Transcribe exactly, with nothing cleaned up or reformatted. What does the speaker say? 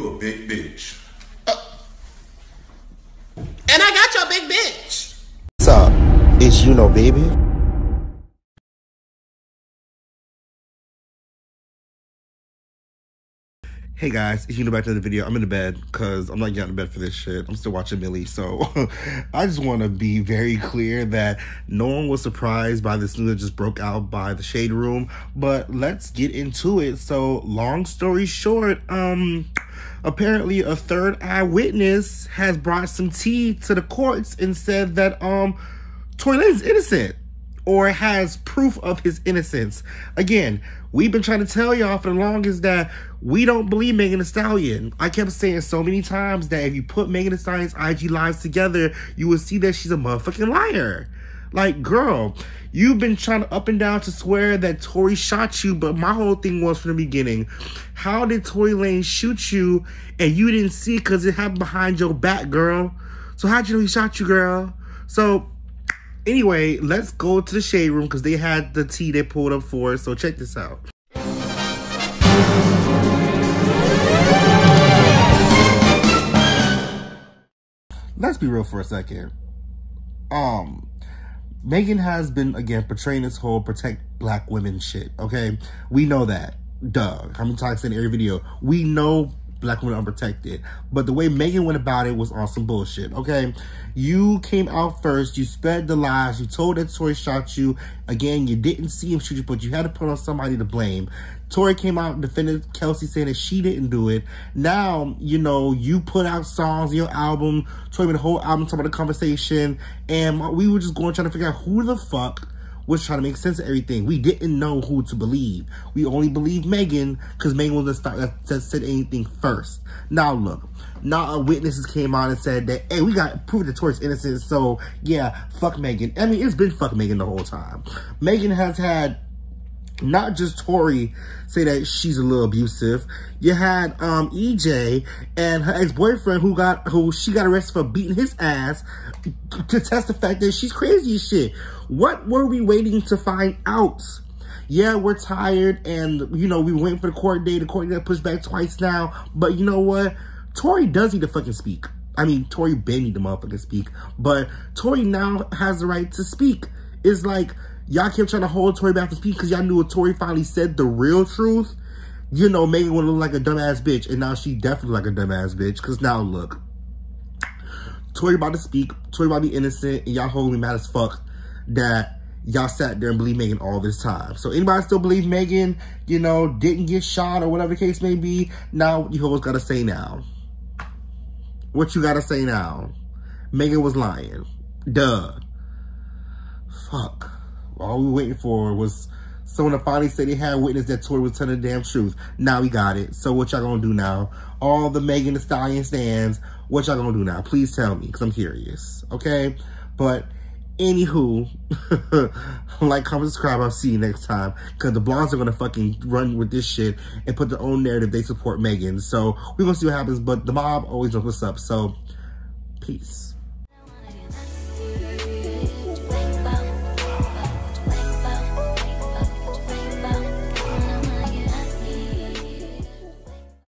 You a big bitch. Uh, and I got your big bitch. What's up? It's you know, baby. Hey guys, if you know back to the video, I'm in the bed because I'm not getting out of bed for this shit. I'm still watching Millie, so I just want to be very clear that no one was surprised by this news that just broke out by the Shade Room, but let's get into it. So long story short, um, apparently a third eyewitness has brought some tea to the courts and said that um, Tory Lanez is innocent, or has proof of his innocence. Again, we've been trying to tell y'all for the longest that we don't believe Megan Thee Stallion. I kept saying so many times that if you put Megan Thee Stallion's I G lives together, you will see that she's a motherfucking liar. Like, girl, you've been trying to up and down to swear that Tory shot you, but my whole thing was from the beginning, how did Tory Lanez shoot you and you didn't see it because it happened behind your back, girl? So how'd you know he shot you, girl? So anyway, let's go to the Shade Room because they had the tea they pulled up for us, so check this out. Let's be real for a second. Um, Megan has been, again, portraying this whole protect black women shit, okay? We know that. Duh. How many times in every video? We know black women unprotected, but the way Megan went about it was on some bullshit, okay? You came out first, you spread the lies, you told that Tory shot you. Again, you didn't see him shoot you, but you had to put on somebody to blame. Tory came out and defended Kelsey, saying that she didn't do it. Now, you know, you put out songs, your album, Tory made a whole album talking about the conversation, and we were just going trying to figure out who the fuck was trying to make sense of everything. We didn't know who to believe. We only believed Megan because Megan was the start that, that said anything first. Now look, now witnesses came out and said that, hey, we got proof that Tory's innocent, so yeah, fuck Megan. I mean, it's been fuck Megan the whole time. Megan has had not just Tory say that she's a little abusive. You had um, E J and her ex-boyfriend who got who she got arrested for beating his ass to test the fact that she's crazy as shit. What were we waiting to find out? Yeah, we're tired and, you know, we went for the court date. The court got pushed back twice now. But you know what? Tory does need to fucking speak. I mean, Tory been need to motherfucking speak. But Tory now has the right to speak. It's like, y'all kept trying to hold Tory back to speak because y'all knew if Tory finally said the real truth, you know, Megan would look like a dumbass bitch. And now she definitely like a dumbass bitch because now look, Tory about to speak, Tory about to be innocent, and y'all hold me mad as fuck that y'all sat there and believed Megan all this time. So anybody still believe Megan, you know, didn't get shot or whatever the case may be, now you always got to say now. What you got to say now? Megan was lying. Duh. Fuck. All we were waiting for was someone to finally say they had witness that Tory was telling the damn truth. Now we got it. So what y'all gonna do now? All the Megan Thee Stallion stands. What y'all gonna do now? Please tell me, because I'm curious. Okay? But anywho, like, comment, subscribe. I'll see you next time, because the blondes are gonna fucking run with this shit and put their own narrative. They support Megan. So we're gonna see what happens. But the mob always knows what's up. So peace.